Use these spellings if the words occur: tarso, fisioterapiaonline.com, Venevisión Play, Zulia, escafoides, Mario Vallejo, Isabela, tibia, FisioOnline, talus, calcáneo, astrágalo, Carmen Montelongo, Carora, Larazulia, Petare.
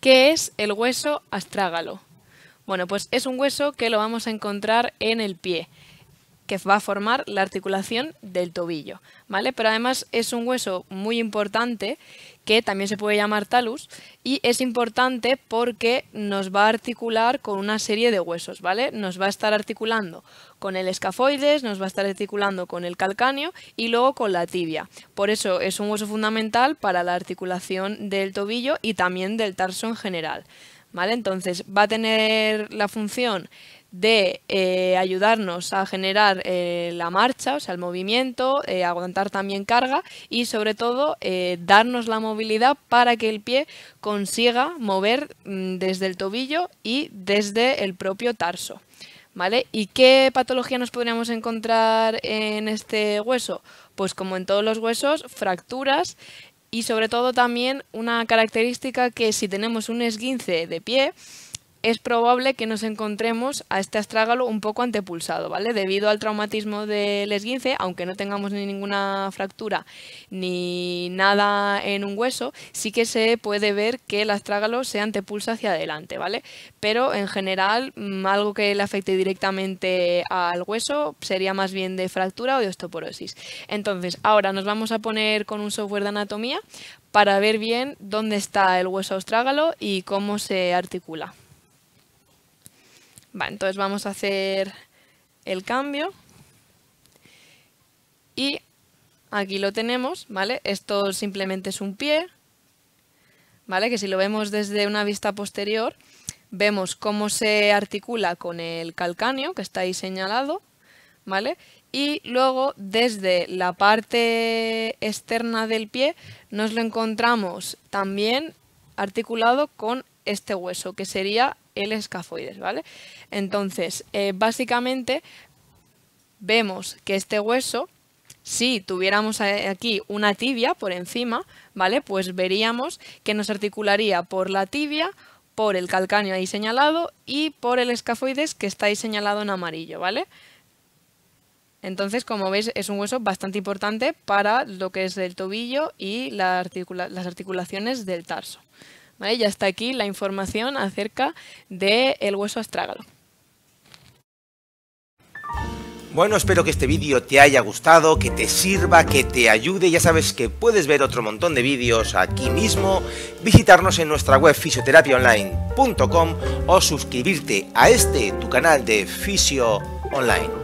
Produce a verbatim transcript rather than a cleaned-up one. ¿Qué es el hueso astrágalo? Bueno, pues es un hueso que lo vamos a encontrar en el pie, que va a formar la articulación del tobillo, ¿vale? Pero además es un hueso muy importante que también se puede llamar talus y es importante porque nos va a articular con una serie de huesos, ¿vale? Nos va a estar articulando con el escafoides, nos va a estar articulando con el calcáneo y luego con la tibia. Por eso es un hueso fundamental para la articulación del tobillo y también del tarso en general, ¿vale? Entonces va a tener la función de eh, ayudarnos a generar eh, la marcha, o sea, el movimiento, eh, aguantar también carga y sobre todo eh, darnos la movilidad para que el pie consiga mover mm, desde el tobillo y desde el propio tarso, ¿vale? ¿Y qué patología nos podríamos encontrar en este hueso? Pues como en todos los huesos, fracturas. Y sobre todo también una característica que si tenemos un esguince de pie es probable que nos encontremos a este astrágalo un poco antepulsado, ¿vale? Debido al traumatismo del esguince, aunque no tengamos ni ninguna fractura ni nada en un hueso, sí que se puede ver que el astrágalo se antepulsa hacia adelante, ¿vale? Pero en general algo que le afecte directamente al hueso sería más bien de fractura o de osteoporosis. Entonces, ahora nos vamos a poner con un software de anatomía para ver bien dónde está el hueso astrágalo y cómo se articula. Vale, entonces vamos a hacer el cambio y aquí lo tenemos, ¿vale? Esto simplemente es un pie, ¿vale? Que si lo vemos desde una vista posterior, vemos cómo se articula con el calcáneo, que está ahí señalado, ¿vale? Y luego desde la parte externa del pie nos lo encontramos también articulado con este hueso, que sería el escafoides, ¿vale? Entonces, eh, básicamente vemos que este hueso, si tuviéramos aquí una tibia por encima, ¿vale? Pues veríamos que nos articularía por la tibia, por el calcáneo ahí señalado y por el escafoides que está ahí señalado en amarillo, ¿vale? Entonces, como veis, es un hueso bastante importante para lo que es el tobillo y la articula- las articulaciones del tarso. ¿Vale? Ya está aquí la información acerca del hueso astrágalo. Bueno, espero que este vídeo te haya gustado, que te sirva, que te ayude. Ya sabes que puedes ver otro montón de vídeos aquí mismo, visitarnos en nuestra web fisioterapiaonline punto com o suscribirte a este, tu canal de Fisio Online.